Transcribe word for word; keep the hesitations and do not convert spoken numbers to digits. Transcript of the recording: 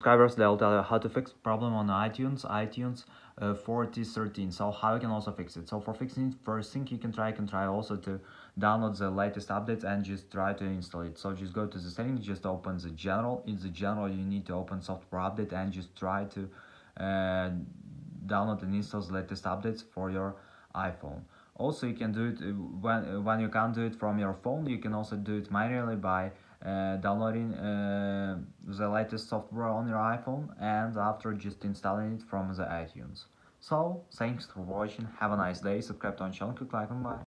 Subscribers, they'll tell you how to fix problem on iTunes, iTunes uh, forty thirteen, so how you can also fix it. So for fixing it, first thing you can try, you can try also to download the latest updates and just try to install it. So just go to the settings, just open the general. In the general, you need to open software update and just try to uh, download and install the latest updates for your iPhone. Also, you can do it when, when you can't do it from your phone, you can also do it manually by Uh, downloading uh, the latest software on your iPhone and after just installing it from the iTunes. So, thanks for watching, have a nice day, subscribe to our channel, click like and bye.